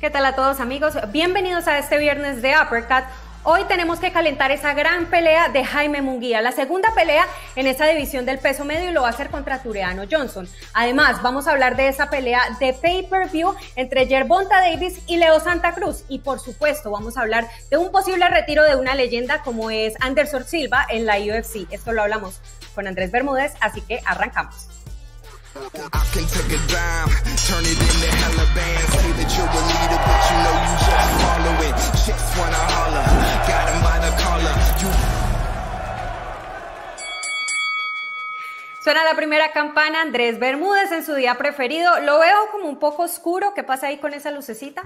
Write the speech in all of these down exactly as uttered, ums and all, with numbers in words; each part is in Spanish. ¿Qué tal a todos, amigos? Bienvenidos a este viernes de Uppercut. Hoy tenemos que calentar esa gran pelea de Jaime Munguía, la segunda pelea en esta división del peso medio, y lo va a hacer contra Tureano Johnson. Además, vamos a hablar de esa pelea de pay-per-view entre Gervonta Davis y Leo Santa Cruz. Y por supuesto, vamos a hablar de un posible retiro de una leyenda como es Anderson Silva en la U F C. Esto lo hablamos con Andrés Bermúdez, así que arrancamos. Suena la primera campana. Andrés Bermúdez en su día preferido. Lo veo como un poco oscuro. ¿Qué pasa ahí con esa lucecita?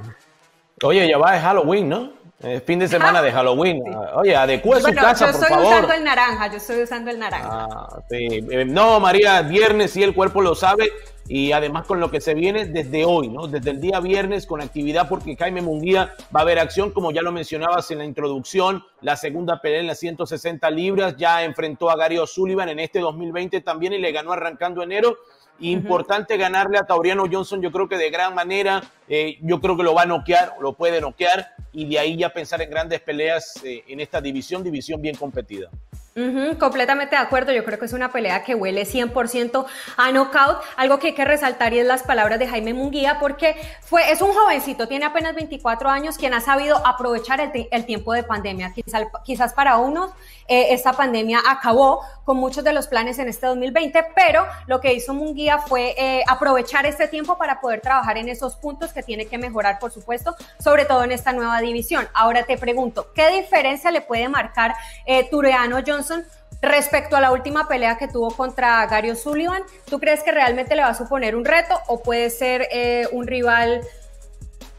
Oye, ya va, es Halloween, ¿no? Es fin de semana de Halloween. Oye, adecua bueno, su casa, por favor. Yo estoy usando el naranja, yo estoy usando el naranja. Ah, sí. No, María, viernes, sí, el cuerpo lo sabe. Y además con lo que se viene desde hoy, ¿no? Desde el día viernes con actividad, porque Jaime Munguía va a haber acción, como ya lo mencionabas en la introducción, la segunda pelea en las ciento sesenta libras, ya enfrentó a Gary O'Sullivan en este dos mil veinte también y le ganó arrancando enero. Importante uh-huh. ganarle a Tureano Johnson, yo creo que de gran manera, eh, yo creo que lo va a noquear, lo puede noquear, y de ahí ya pensar en grandes peleas eh, en esta división, división bien competida. Uh-huh, completamente de acuerdo, yo creo que es una pelea que huele cien por ciento a knockout. Algo que hay que resaltar y es las palabras de Jaime Munguía, porque fue, es un jovencito, tiene apenas veinticuatro años, quien ha sabido aprovechar el, el tiempo de pandemia. Quizás, quizás para unos eh, esta pandemia acabó con muchos de los planes en este dos mil veinte, pero lo que hizo Munguía fue eh, aprovechar este tiempo para poder trabajar en esos puntos que tiene que mejorar, por supuesto, sobre todo en esta nueva división. Ahora te pregunto, ¿qué diferencia le puede marcar eh, Tureano Johnson respecto a la última pelea que tuvo contra Gary O'Sullivan? ¿Tú crees que realmente le va a suponer un reto o puede ser eh, un rival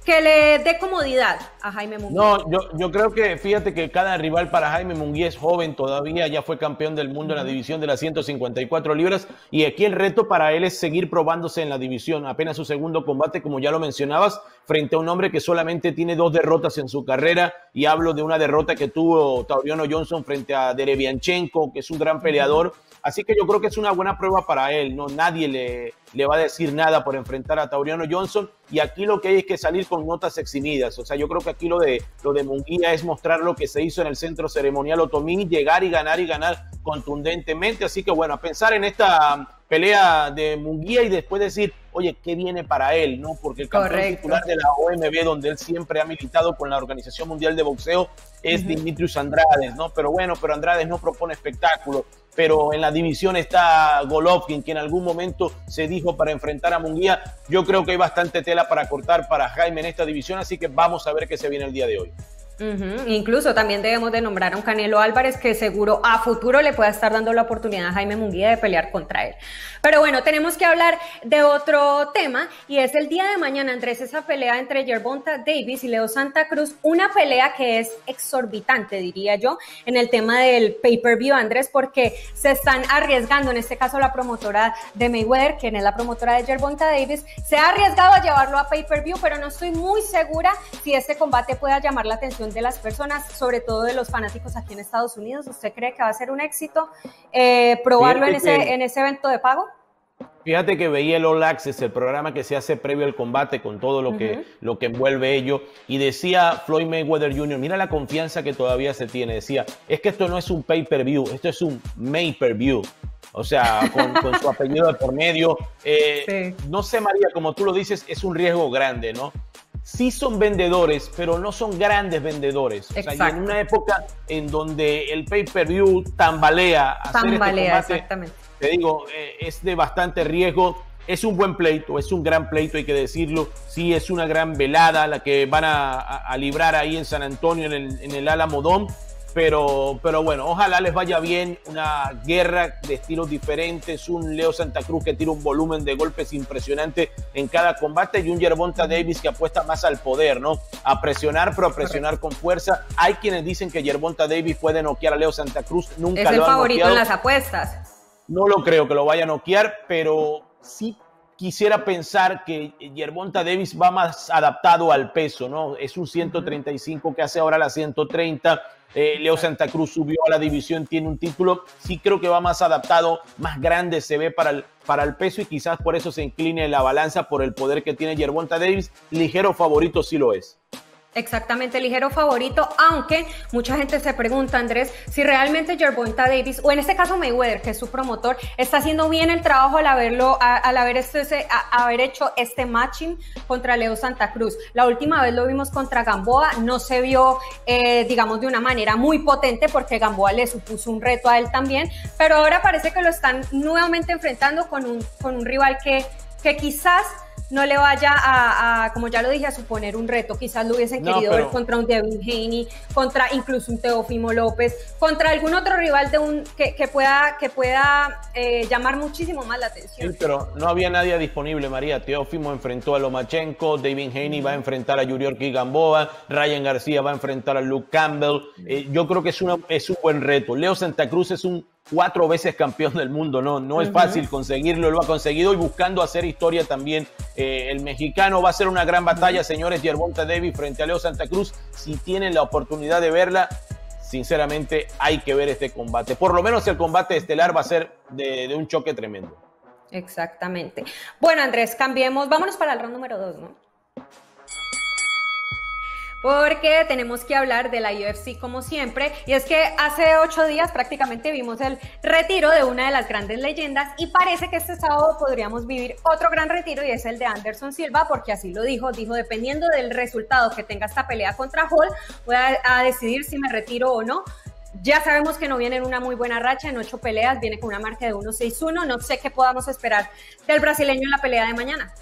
que le dé comodidad a Jaime Munguía? No, yo, yo creo que fíjate que cada rival para Jaime Munguía es joven todavía, ya fue campeón del mundo en la división de las ciento cincuenta y cuatro libras, y aquí el reto para él es seguir probándose en la división. Apenas su segundo combate, como ya lo mencionabas, frente a un hombre que solamente tiene dos derrotas en su carrera, y hablo de una derrota que tuvo Tureano Johnson frente a Derevianchenko, que es un gran peleador. Así que yo creo que es una buena prueba para él, ¿no? Nadie le, le va a decir nada por enfrentar a Tureano Johnson, y aquí lo que hay es que salir con notas exhibidas. O sea, yo creo que aquí lo de, lo de Munguía es mostrar lo que se hizo en el centro ceremonial otomí, llegar y ganar y ganar contundentemente. Así que bueno, a pensar en esta pelea de Munguía y después decir, oye, ¿qué viene para él? ¿No? Porque el campeón Correcto. titular de la O M B, donde él siempre ha militado con la Organización Mundial de Boxeo, es uh-huh. Dimitrius Andrades, ¿no? Pero bueno, pero Andrades no propone espectáculo. Pero en la división está Golovkin, que en algún momento se dijo para enfrentar a Munguía. Yo creo que hay bastante tela para cortar para Jaime en esta división, así que vamos a ver qué se viene el día de hoy. Uh-huh. Incluso también debemos de nombrar a un Canelo Álvarez que seguro a futuro le pueda estar dando la oportunidad a Jaime Munguía de pelear contra él. Pero bueno, tenemos que hablar de otro tema, y es el día de mañana, Andrés, esa pelea entre Gervonta Davis y Leo Santa Cruz, una pelea que es exorbitante, diría yo, en el tema del pay-per-view, Andrés, porque se están arriesgando, en este caso la promotora de Mayweather, quien es la promotora de Gervonta Davis, se ha arriesgado a llevarlo a pay-per-view, pero no estoy muy segura si este combate pueda llamar la atención de las personas, sobre todo de los fanáticos aquí en Estados Unidos. ¿Usted cree que va a ser un éxito eh, probarlo en ese, en ese evento de pago? Fíjate que veía el All Access, el programa que se hace previo al combate con todo lo que, uh-huh. lo que envuelve ello, y decía Floyd Mayweather junior, mira la confianza que todavía se tiene, decía, es que esto no es un pay-per-view, esto es un May-per-view. O sea, con, con su apellido de por medio. Eh, sí. No sé, María, como tú lo dices, es un riesgo grande, ¿no? Sí son vendedores, pero no son grandes vendedores. Exacto. O sea, y en una época en donde el pay-per-view tambalea, tambalea, hacer este combate, exactamente. Te digo, eh, es de bastante riesgo. Es un buen pleito, es un gran pleito, hay que decirlo. Sí, es una gran velada la que van a, a, a librar ahí en San Antonio, en el, en el Alamo Dome. Pero, pero bueno, ojalá les vaya bien, una guerra de estilos diferentes, un Leo Santa Cruz que tira un volumen de golpes impresionante en cada combate y un Gervonta Davis que apuesta más al poder, ¿no? A presionar, pero a presionar con fuerza. Hay quienes dicen que Gervonta Davis puede noquear a Leo Santa Cruz, nunca lo ha noqueado. Es el favorito en las apuestas. No lo creo que lo vaya a noquear, pero sí quisiera pensar que Gervonta Davis va más adaptado al peso, ¿no? Es un ciento treinta y cinco que hace ahora la ciento treinta. Eh, Leo Santa Cruz subió a la división, tiene un título. Sí creo que va más adaptado, más grande se ve para el, para el peso y quizás por eso se incline la balanza por el poder que tiene Gervonta Davis. Ligero favorito sí lo es. Exactamente, ligero favorito, aunque mucha gente se pregunta, Andrés, si realmente Gervonta Davis, o en este caso Mayweather, que es su promotor, está haciendo bien el trabajo al haberlo, al haber, este, a, haber hecho este matching contra Leo Santa Cruz. La última vez lo vimos contra Gamboa, no se vio, eh, digamos, de una manera muy potente, porque Gamboa le supuso un reto a él también, pero ahora parece que lo están nuevamente enfrentando con un, con un rival que, que quizás no le vaya a, a, como ya lo dije, a suponer un reto. Quizás lo hubiesen no, querido pero... ver contra un David Haney, contra incluso un Teófimo López, contra algún otro rival de un, que, que pueda, que pueda eh, llamar muchísimo más la atención. Sí, pero no había nadie disponible, María. Teófimo enfrentó a Lomachenko, David Haney va a enfrentar a Yuri Orquí Gamboa, Ryan García va a enfrentar a Luke Campbell. Eh, yo creo que es, una, es un buen reto. Leo Santa Cruz es un cuatro veces campeón del mundo, no, no es fácil conseguirlo, lo ha conseguido y buscando hacer historia también eh, el mexicano. Va a ser una gran batalla, señores, Gervonta Davis frente a Leo Santa Cruz. Si tienen la oportunidad de verla, sinceramente hay que ver este combate. Por lo menos el combate estelar va a ser de, de un choque tremendo. Exactamente. Bueno, Andrés, cambiemos, vámonos para el round número dos, ¿no? Porque tenemos que hablar de la U F C como siempre, y es que hace ocho días prácticamente vimos el retiro de una de las grandes leyendas y parece que este sábado podríamos vivir otro gran retiro, y es el de Anderson Silva, porque así lo dijo, dijo dependiendo del resultado que tenga esta pelea contra Hall, voy a, a decidir si me retiro o no. Ya sabemos que no viene en una muy buena racha, en ocho peleas viene con una marca de uno seis uno, no sé qué podamos esperar del brasileño en la pelea de mañana.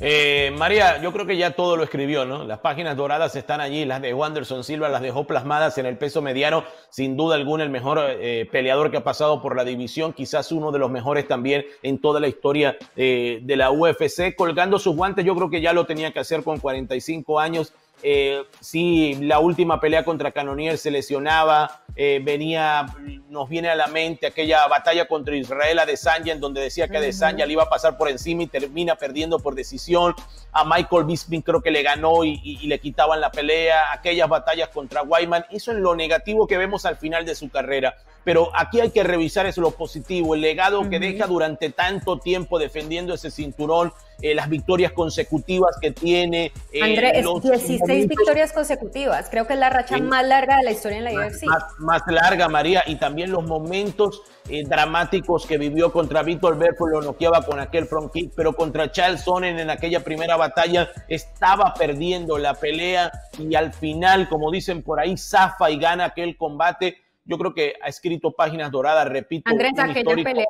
Eh, María, yo creo que ya todo lo escribió, ¿no? Las páginas doradas están allí, las de Anderson Silva, las dejó plasmadas en el peso mediano, sin duda alguna el mejor eh, peleador que ha pasado por la división, quizás uno de los mejores también en toda la historia eh, de la U F C, colgando sus guantes. Yo creo que ya lo tenía que hacer con cuarenta y cinco años. Eh, sí, la última pelea contra Canonier se lesionaba, eh, venía, nos viene a la mente aquella batalla contra Israel Adesanya, en donde decía que Adesanya le iba a pasar por encima y termina perdiendo por decisión. A Michael Bisping creo que le ganó y, y, y le quitaban la pelea, aquellas batallas contra Wyman. Eso es lo negativo que vemos al final de su carrera, pero aquí hay que revisar es lo positivo, el legado que deja durante tanto tiempo defendiendo ese cinturón, eh, las victorias consecutivas que tiene. Eh, André, los dieciséis momentos, victorias consecutivas, creo que es la racha eh, más larga de la historia en la U F C. Más, más larga, María, y también los momentos eh, dramáticos que vivió contra Vitor Belfort, lo noqueaba con aquel front kick, pero contra Charles Sonnen en aquella primera batalla estaba perdiendo la pelea y al final, como dicen por ahí, zafa y gana aquel combate. Yo creo que ha escrito páginas doradas, repito. Andrés, aquella histórico. pelea.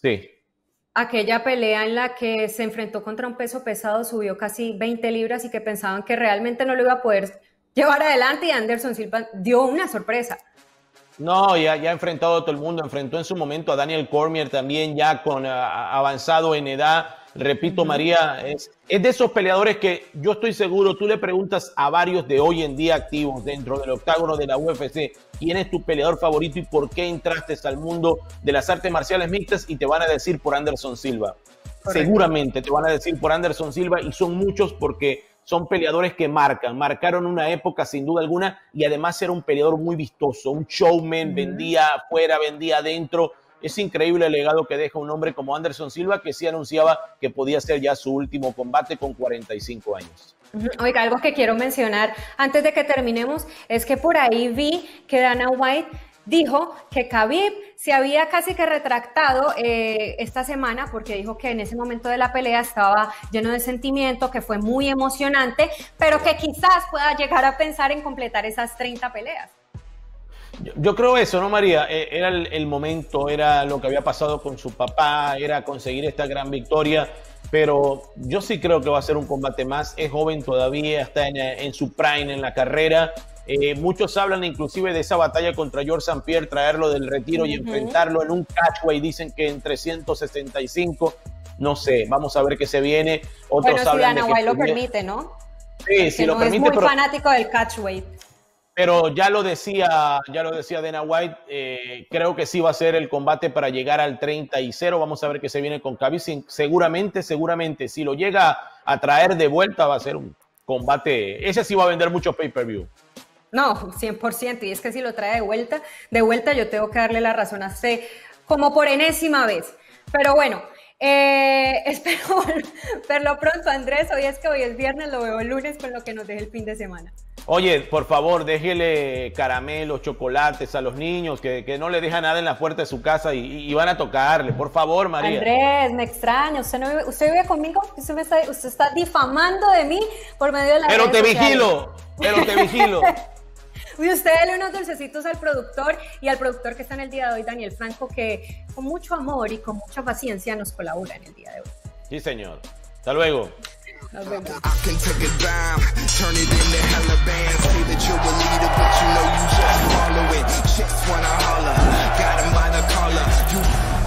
Sí. Aquella pelea en la que se enfrentó contra un peso pesado, subió casi veinte libras y que pensaban que realmente no lo iba a poder llevar adelante, y Anderson Silva dio una sorpresa. No, ya, ya ha enfrentado a todo el mundo, enfrentó en su momento a Daniel Cormier también, ya con a, avanzado en edad. Repito, María, es, es de esos peleadores que yo estoy seguro, tú le preguntas a varios de hoy en día activos dentro del octágono de la U F C, ¿quién es tu peleador favorito y por qué entraste al mundo de las artes marciales mixtas? Y te van a decir por Anderson Silva. Correcto. Seguramente te van a decir por Anderson Silva, y son muchos porque son peleadores que marcan, marcaron una época sin duda alguna, y además era un peleador muy vistoso, un showman, uh-huh. vendía afuera, vendía adentro. Es increíble el legado que deja un hombre como Anderson Silva, que sí anunciaba que podía ser ya su último combate con cuarenta y cinco años. Oiga, algo que quiero mencionar antes de que terminemos es que por ahí vi que Dana White dijo que Khabib se había casi que retractado eh, esta semana, porque dijo que en ese momento de la pelea estaba lleno de sentimiento, que fue muy emocionante, pero que quizás pueda llegar a pensar en completar esas treinta peleas. Yo creo eso, ¿no, María? Era el, el momento, era lo que había pasado con su papá, era conseguir esta gran victoria, pero yo sí creo que va a ser un combate más. Es joven todavía, está en, en su prime, en la carrera. Eh, muchos hablan inclusive de esa batalla contra Georges Saint-Pierre, traerlo del retiro uh-huh. y enfrentarlo en un catchway, dicen que en trescientos sesenta y cinco, no sé, vamos a ver qué se viene. Otros bueno, hablan si Dana White lo permite, ¿no? Sí, si no lo permite. Es muy pero... fanático del catchway. Pero ya lo decía, ya lo decía Dana White, eh, creo que sí va a ser el combate para llegar al treinta y cero. Vamos a ver qué se viene con Khabib. Seguramente, seguramente, si lo llega a traer de vuelta, va a ser un combate. Ese sí va a vender mucho pay-per-view. No, cien por ciento. Y es que si lo trae de vuelta, de vuelta yo tengo que darle la razón a C, como por enésima vez. Pero bueno, eh, espero verlo pronto, Andrés. Hoy es que hoy es viernes, lo veo el lunes con lo que nos deje el fin de semana. Oye, por favor, déjele caramelos, chocolates a los niños, que, que no le deja nada en la puerta de su casa y, y van a tocarle, por favor, María. Andrés, me extraño, usted no vive, usted vive conmigo, usted, me está, usted está difamando de mí por medio de la... Pero te vigilo, pero te vigilo. Y usted dele unos dulcecitos al productor y al productor que está en el día de hoy, Daniel Franco, que con mucho amor y con mucha paciencia nos colabora en el día de hoy. Sí, señor. Hasta luego. Nos vemos. Turn it into hella bands, say that you're a leader, but you know you just follow it. Chicks wanna holler, got 'em by the collar. You